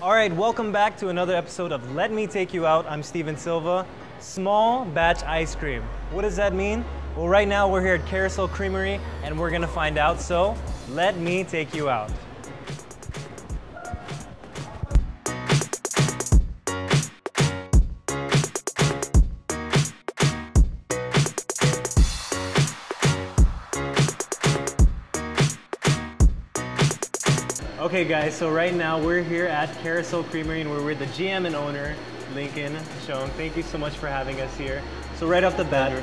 All right, welcome back to another episode of Let Me Take You Out. I'm Steven Silva. Small batch ice cream. What does that mean? Well, right now we're here at Carousel Creamery and we're gonna find out, so let me take you out. Okay guys, so right now we're here at Carousel Creamery and we're with the GM and owner, Lincoln Cheong. Thank you so much for having us here. So right off the bat,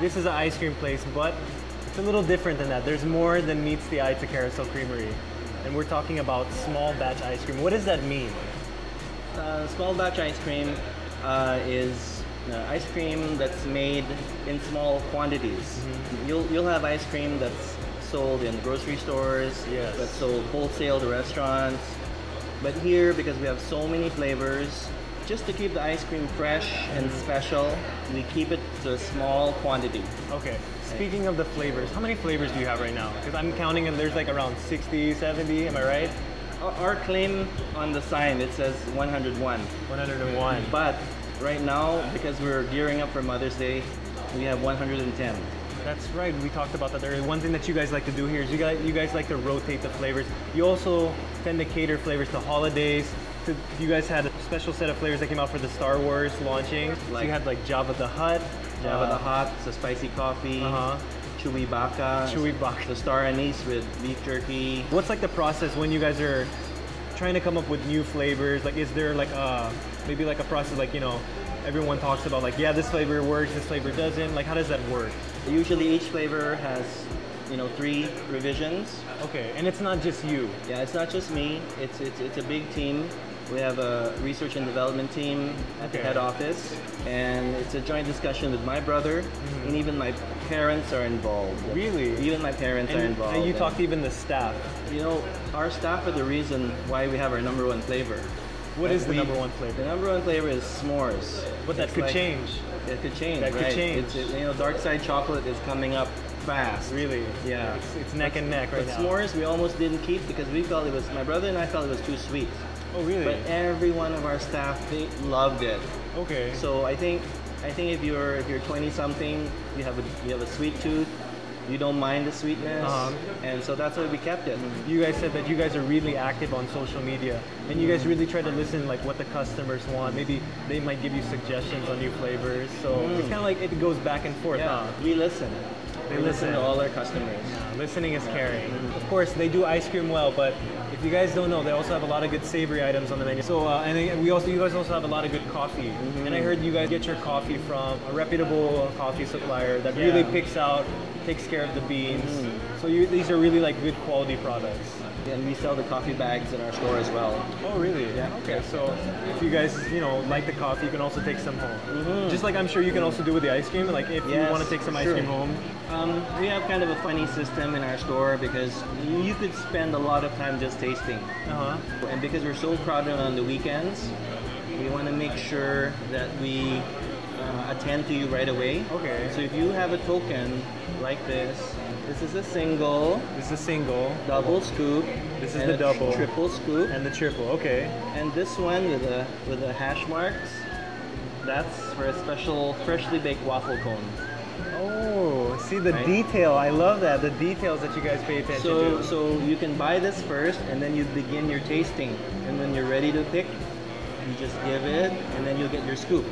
this is an ice cream place, but it's a little different than that. There's more than meets the eye to Carousel Creamery. And we're talking about small batch ice cream. What does that mean? Small batch ice cream is ice cream that's made in small quantities. Mm-hmm. You'll have ice cream that's sold in grocery stores, yes, that's sold wholesale to restaurants. But here, because we have so many flavors, just to keep the ice cream fresh and special, we keep it to a small quantity. Okay, speaking of the flavors, how many flavors do you have right now? Because I'm counting and there's like around 60, 70, am I right? Our claim on the sign, it says 101. 101. But right now, because we're gearing up for Mother's Day, we have 110. That's right, we talked about that earlier. One thing that you guys like to do here is you guys like to rotate the flavors. You also tend to cater flavors to holidays. So you guys had a special set of flavors that came out for the Star Wars launching. Like, so you had like Jawa the Hutt. Jawa the Hutt, so spicy coffee. Chewbacca. The star anise with beef jerky. What's like the process when you guys are trying to come up with new flavors? Like, is there like a, maybe like a process, like, you know, everyone talks about like, yeah, this flavor works, this flavor doesn't. Like, how does that work? Usually each flavor has, you know, 3 revisions. Okay, and it's not just you. Yeah, it's not just me. It's a big team. We have a research and development team at the head office, and it's a joint discussion with my brother, and even my parents are involved. Really? Even my parents are involved. And you talk to even the staff. You know, our staff are the reason why we have our #1 flavor. What is the #1 flavor? The #1 flavor is s'mores. But that could change. It could change, right? That could change. It's, you know, dark side chocolate is coming up fast. Really? Yeah. It's neck and neck right now. S'mores we almost didn't keep because we felt it was, my brother and I felt it was too sweet. Oh, really? But every one of our staff, they loved it. Okay. So I think if you're 20-something, you have a sweet tooth. You don't mind the sweetness, and so that's why we kept it. You guys said that you guys are really active on social media, and you guys really try to listen like what the customers want. Maybe they might give you suggestions on new flavors, so it's kind of like it goes back and forth. Yeah, we listen. They listen to all our customers. Yeah, listening is caring. Of course, they do ice cream well, but if you guys don't know, they also have a lot of good savory items on the menu. So, and you guys also have a lot of good coffee. And I heard you guys get your coffee from a reputable coffee supplier that really picks out, takes care of the beans. So these are really like good quality products. And we sell the coffee bags in our store as well. Oh, really? Yeah. Okay. So if you guys, you know, like the coffee, you can also take some home. Just like I'm sure you can also do with the ice cream. Like if you want to take some ice cream home. We have kind of a funny system in our store because you could spend a lot of time just tasting. And because we're so crowded on the weekends, we want to make sure that we attend to you right away. Okay. So if you have a token like this, this is a single. This is a single. Double scoop. This is the double. Triple scoop. And the triple. Okay. And this one with the hash marks, that's for a special freshly baked waffle cone. Oh, see the detail. I love that. The details that you guys pay attention to. So you can buy this first, and then you begin your tasting. And when you're ready to pick, you just give it, and then you'll get your scoop.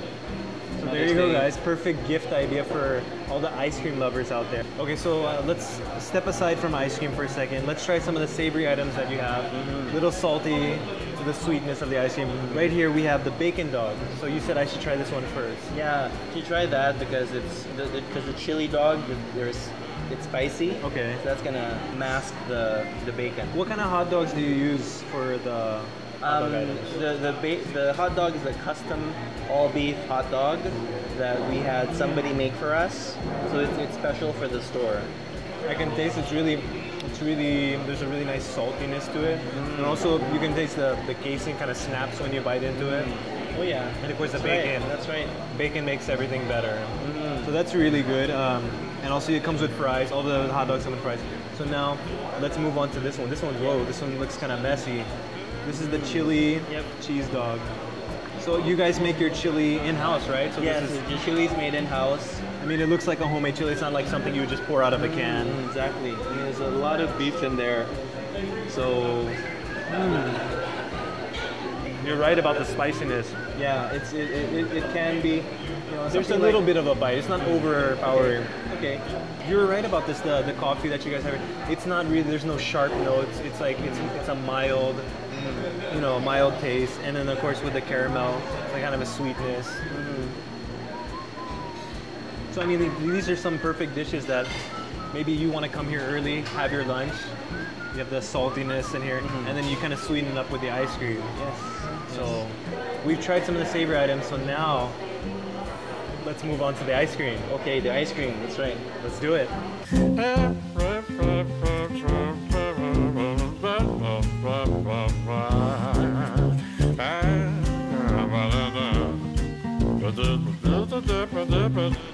So there you go, guys. Perfect gift idea for all the ice cream lovers out there. Okay, so let's step aside from ice cream for a second. Let's try some of the savory items that you have. Little salty to the sweetness of the ice cream. Right here we have the bacon dog. So you said I should try this one first. Yeah, you try that because it's the chili dog. It's spicy. Okay, so that's gonna mask the bacon. What kind of hot dogs do you use for the? The hot dog is a custom all-beef hot dog that we had somebody make for us, so it's special for the store. I can taste it's really there's a really nice saltiness to it, and also you can taste the casing kind of snaps when you bite into it. Oh yeah, and of course the bacon. Right. That's right. Bacon makes everything better. So that's really good, and also it comes with fries. All the hot dogs come with fries. So now let's move on to this one. This one looks kind of messy. This is the chili cheese dog. So you guys make your chili in-house, right? So yes, the chili is made in-house. I mean, it looks like a homemade chili. It's not like something you would just pour out of a can. Exactly. I mean, there's a lot of beef in there. So... You're right about the spiciness. Yeah, it can be. You know, there's a little bit of a bite. It's not overpowering. Okay, you're right about this. The coffee that you guys have, it's not really. There's no sharp notes. It's like it's a mild, you know, mild taste. And then of course with the caramel, it's like kind of a sweetness. So I mean, these are some perfect dishes that maybe you want to come here early, have your lunch. You have the saltiness in here, and then you kind of sweeten it up with the ice cream. Yes. So we've tried some of the savory items, so now let's move on to the ice cream. Okay, the ice cream, that's right. Let's do it.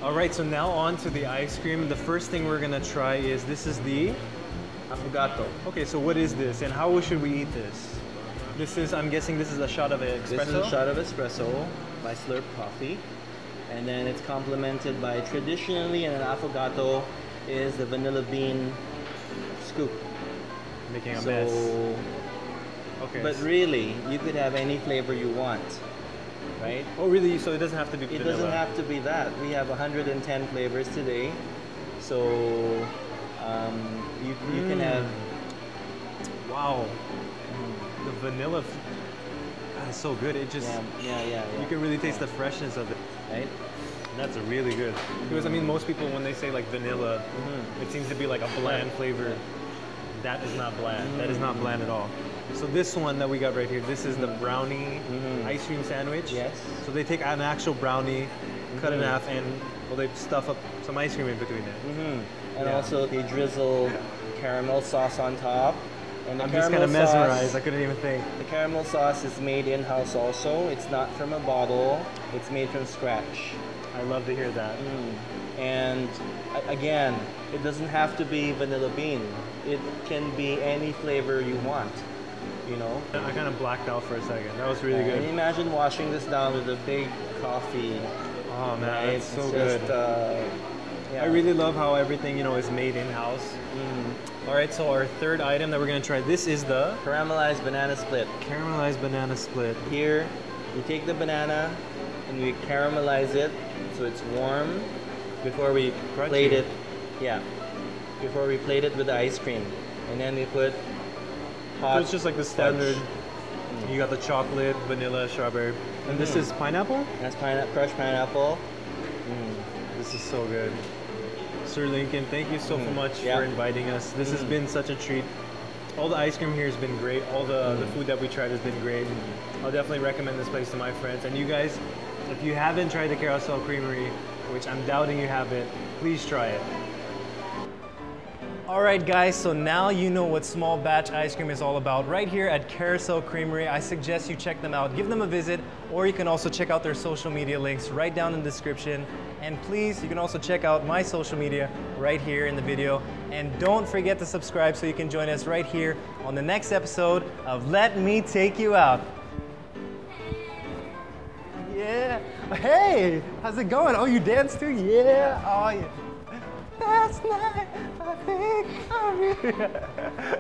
All right, so now on to the ice cream. The first thing we're gonna try is, this is the... affogato. Okay, so what is this and how should we eat this? This is, I'm guessing this is a shot of espresso? This is a shot of espresso by Slurp Coffee. And then it's complemented by, traditionally in an affogato, is the vanilla bean scoop. Making a mess. Okay. But really, you could have any flavor you want, right? Oh really, so it doesn't have to be vanilla? It doesn't have to be that. We have 110 flavors today. So... you can have... Wow. The vanilla, God, it's so good. It just... Yeah. You can really taste the freshness of it. Right? That's really good. Because, I mean, most people, when they say, like, vanilla, it seems to be, like, a bland flavor. That is not bland. That is not bland at all. So this one that we got right here, this is the brownie ice cream sandwich. Yes. So they take an actual brownie, cut it in half, and, well, they stuff up some ice cream in between it. And also they drizzle caramel sauce on top. And I'm just kind of mesmerized, I couldn't even think. The caramel sauce is made in-house also. It's not from a bottle, it's made from scratch. I love to hear that. And again, it doesn't have to be vanilla bean. It can be any flavor you want, you know? I kind of blacked out for a second, that was really good. Can you imagine washing this down with a big coffee? Oh man, it's so good. Yeah. I really love how everything, you know, is made in-house. All right, so our third item that we're gonna try, this is the... caramelized banana split. Caramelized banana split. Here, we take the banana and we caramelize it so it's warm before we plate it. Yeah, before we plate it with the ice cream. And then we put hot... So it's just like the standard. You got the chocolate, vanilla, strawberry. And this is pineapple? That's pineapple, crushed pineapple. This is so good. Sir Lincoln, thank you so much for inviting us. This has been such a treat. All the ice cream here has been great. All the food that we tried has been great. I'll definitely recommend this place to my friends. And you guys, if you haven't tried the Carousel Creamery, which I'm doubting you haven't, please try it. All right guys, so now you know what small batch ice cream is all about right here at Carousel Creamery. I suggest you check them out, give them a visit, or you can also check out their social media links right down in the description. And please, you can also check out my social media right here in the video. And don't forget to subscribe so you can join us right here on the next episode of Let Me Take You Out. Yeah. Hey, how's it going? Oh, you dance too? Yeah. Oh, yeah. Last night, I think I